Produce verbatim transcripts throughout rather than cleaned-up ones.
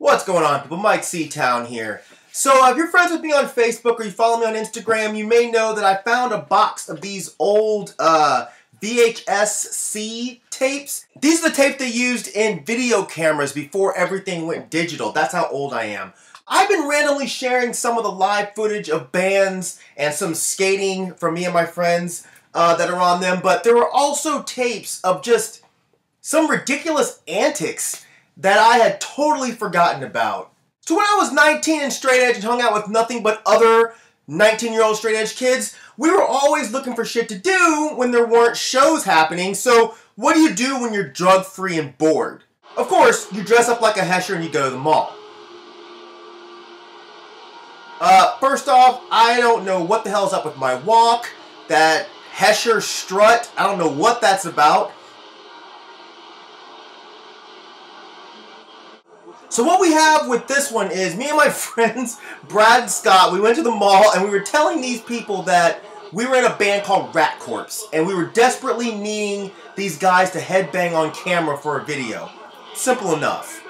What's going on, people? Myke C-Town here. So uh, if you're friends with me on Facebook or you follow me on Instagram, you may know that I found a box of these old uh, V H S C tapes. These are the tapes they used in video cameras before everything went digital. That's how old I am. I've been randomly sharing some of the live footage of bands and some skating from me and my friends uh, that are on them, but there were also tapes of just some ridiculous antics that I had totally forgotten about. So when I was nineteen and straight edge and hung out with nothing but other nineteen year old straight edge kids, we were always looking for shit to do when there weren't shows happening. So what do you do when you're drug free and bored? Of course, you dress up like a hesher and you go to the mall. Uh, first off, I don't know what the hell's up with my walk, that hesher strut, I don't know what that's about. So what we have with this one is me and my friends, Brad and Scott, we went to the mall and we were telling these people that we were in a band called Rat Corps and we were desperately needing these guys to headbang on camera for a video. Simple enough.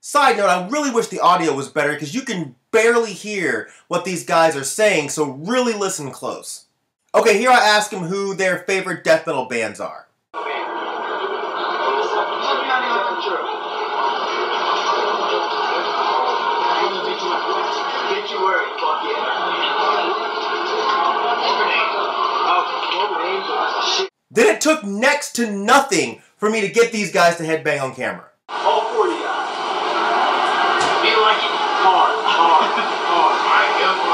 Side note, I really wish the audio was better because you can barely hear what these guys are saying, so really listen close. Okay, here I ask them who their favorite death metal bands are. Then it took next to nothing for me to get these guys to headbang on camera. All four of you guys. Be like it. Hard, hard, hard. I go for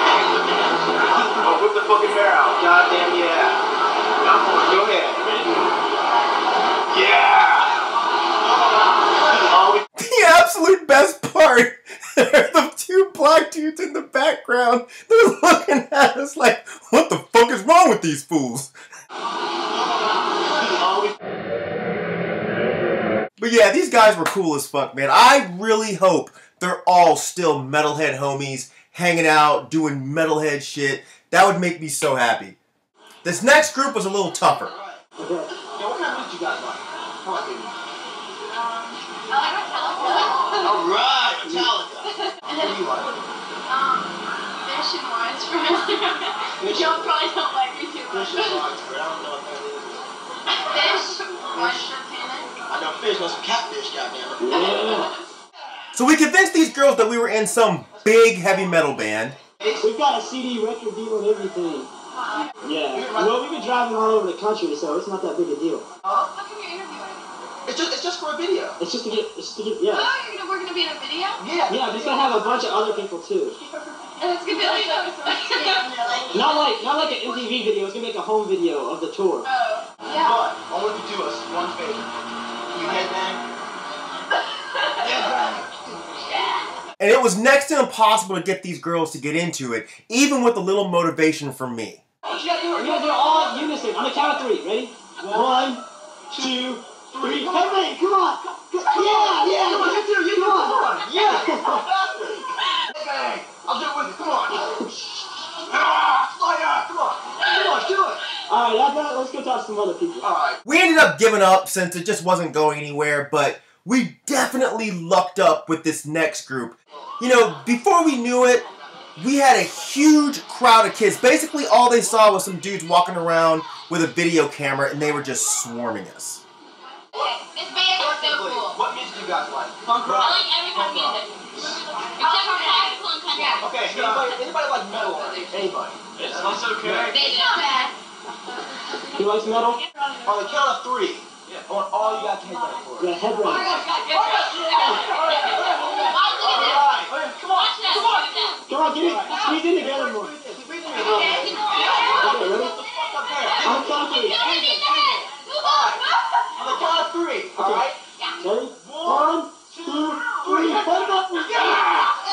it. Oh, whip the fucking bear out. Goddamn yeah. Come on, go ahead. Yeah. The absolute best part. There are the two black dudes in the background. They're looking at us like, what the fuck is wrong with these fools? But yeah, these guys were cool as fuck, man. I really hope they're all still metalhead homies, hanging out, doing metalhead shit. That would make me so happy. This next group was a little tougher. Yo, what kind of music you guys like? Come on, baby. I like Metallica. Alright, Metallica. What do you like? Um, Christian Lines for Fish. Y'all probably don't like me too much. Christian Lines for I don't know what that is. Fish. Fish. I know fish, but some catfish, goddamn it. So we convinced these girls that we were in some big heavy metal band. We've got a C D, record deal, and everything. Wow. Yeah. Well, we've been driving all over the country, so it's not that big a deal. Oh, how come you're interviewing? It's just, it's just for a video. It's just to get, it's to get, yeah. Oh, you're gonna, we're gonna be in a video? Yeah. Yeah, just gonna have a bunch of other people too. And it's gonna be like not like, not like an M T V video. It's gonna be like a home video of the tour. Oh. Yeah. But I want you to do us one favor. And it was next to impossible to get these girls to get into it, even with a little motivation from me. You guys are all in unison. On the count of three, ready? One, two, three. Everybody, come on! Yeah, yeah, come on, you two, you come on, yeah. Hey, I'll do it with you. Come on. Slayer, come on, come on, do it. All right, after that, let's go talk to some other people. All right. We ended up giving up since it just wasn't going anywhere, but we definitely lucked up with this next group. You know, before we knew it, we had a huge crowd of kids. Basically, all they saw was some dudes walking around with a video camera, and they were just swarming us. This band is so cool. What music do you guys like? Punk rock. I like every kind of music. Except for classical and country. Okay, anybody, anybody like metal? Anybody? It's not so good. It's not bad. Who likes metal? On the count of three. Yeah. I want all you got to hit that for. Yeah, head right. Come on, come on. Come on, get it. Squeeze in together more. Okay, ready? I'm talking. On the count of three. All right? Ready? One, two, three. Put it up. Yeah! Yeah!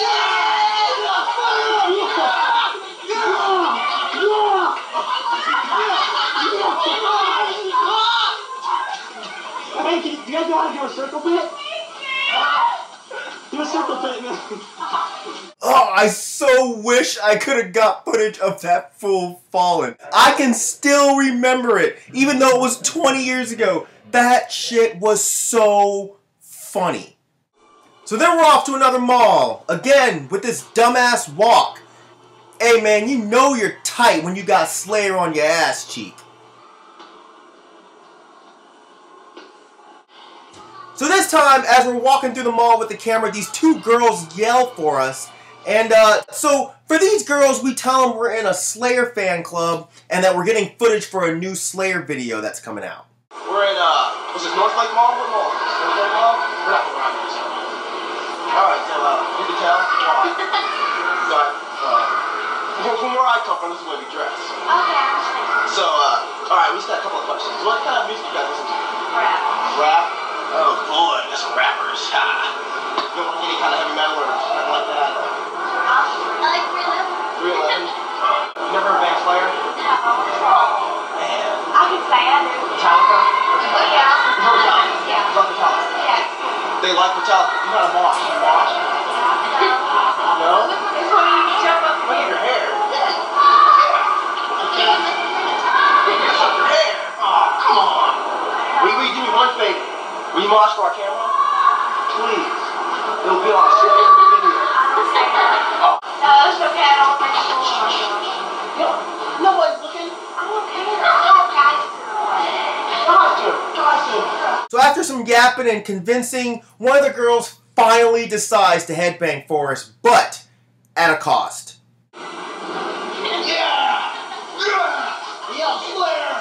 Yeah! Yeah! Yeah! Hey, can you, do you guys know how to do a circle pit? Do a circle pit, man. Oh, I so wish I could have got footage of that fool falling. I can still remember it, even though it was twenty years ago. That shit was so funny. So then we're off to another mall, again, with this dumbass walk. Hey man, you know you're tight when you got Slayer on your ass cheek. So this time, as we're walking through the mall with the camera, these two girls yell for us. And uh, so, for these girls, we tell them we're in a Slayer fan club and that we're getting footage for a new Slayer video that's coming out. We're in, uh, was it Northlake Mall? What mall? Northlake Mall? We're not going around this. Alright, so, uh, you can tell. But, uh, from where I come from, this is where we dress. Okay. So, uh, alright, we just got a couple of questions. What kind of music you guys listen to? Rap. Rap? Oh boy, that's rappers. Ha. You don't like any kind of heavy metal or nothing like that? I like three eleven. three eleven? Never a band player? No. Oh, man. I can say I do. Metallica? Oh, yeah. You love Metallica? Yeah. You love Metallica? Yeah. They like Metallica. You're not a mosh. You mosh? No? It's when you jump up. Look at your hair. Yeah. It's up your hair. Oh, come on. Will you do me one favor? Will you mosh for our camera? Please. It'll be on Slayer video. Oh. No, it's okay. I don't like it. No, nobody's looking. I don't care. I don't care. So after some yapping and convincing, one of the girls finally decides to headbang for us, but at a cost. Yeah! Yeah! Yeah, Slayer!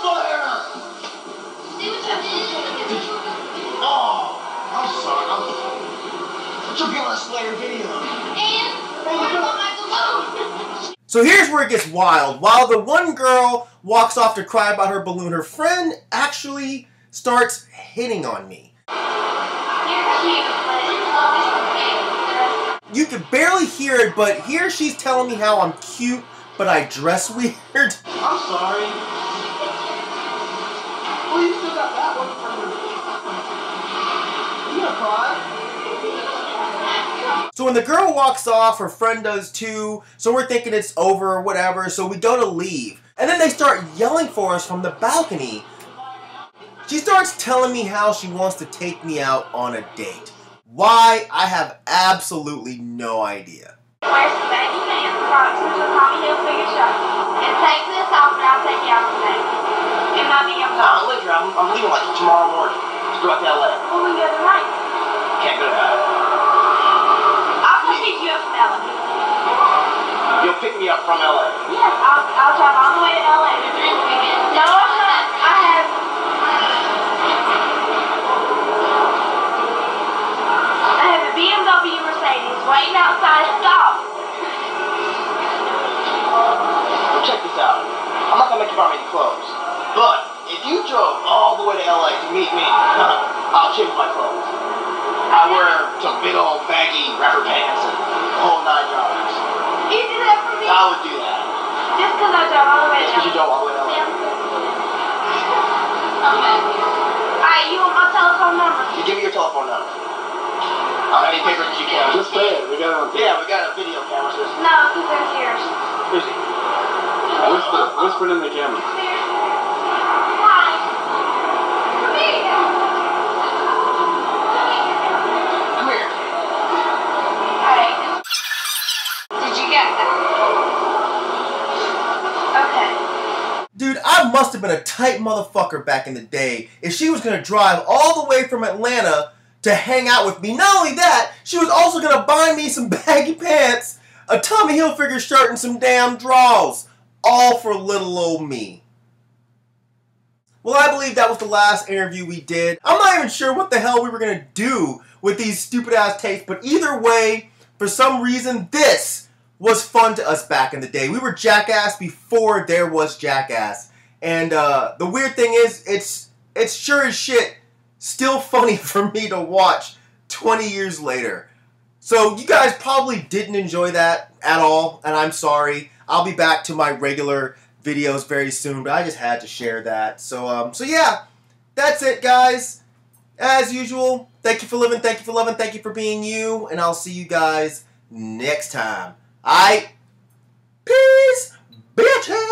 Slayer! Oh, I'm sorry. I'm sorry. You'll be on a Slayer video. So here's where it gets wild. While the one girl walks off to cry about her balloon, her friend actually starts hitting on me. You can barely hear it, but here she's telling me how I'm cute, but I dress weird. I'm sorry. Well, you still got that one from her. You gonna cry? So when the girl walks off, her friend does too, so we're thinking it's over or whatever, so we go to leave. And then they start yelling for us from the balcony. She starts telling me how she wants to take me out on a date. Why, I have absolutely no idea. We're spending in Bronx to the Tommy Hilfiger show. And take this off and I'll take you out on a date. And I'll be your mom. No, I'm, I'm leaving like tomorrow morning to go out to L A. Well, we go tonight. Can't go tonight. You'll pick me up from L A. Yes, I'll, I'll drive all the way to L A. No, I'm not. I have. I have a B M W Mercedes waiting outside the stall. Well, check this out. I'm not gonna make you buy me any clothes, but if you drove all the way to L A to meet me, I'll change my clothes. I wear some big old baggy rubber pants and the whole nine yards. You do that for me? I would do that. Just because I drive all the way down. Because you don't all the way down. Okay. Alright, you want my telephone number? You give me your telephone number. I'll have any paper that you can. Just say it. We got it on video. Yeah, we got a video camera system. No, because there's yours. Here's it. Whisper, whisper in the camera. I must have been a tight motherfucker back in the day if she was going to drive all the way from Atlanta to hang out with me. Not only that, she was also going to buy me some baggy pants, a Tommy Hilfiger shirt, and some damn drawers. All for little old me. Well, I believe that was the last interview we did. I'm not even sure what the hell we were going to do with these stupid-ass tapes, but either way, for some reason, this was fun to us back in the day. We were Jackass before there was Jackass. And uh, the weird thing is, it's it's sure as shit still funny for me to watch twenty years later. So you guys probably didn't enjoy that at all, and I'm sorry. I'll be back to my regular videos very soon, but I just had to share that. So, um, so yeah, that's it, guys. As usual, thank you for living, thank you for loving, thank you for being you, and I'll see you guys next time. All right? Peace, bitches!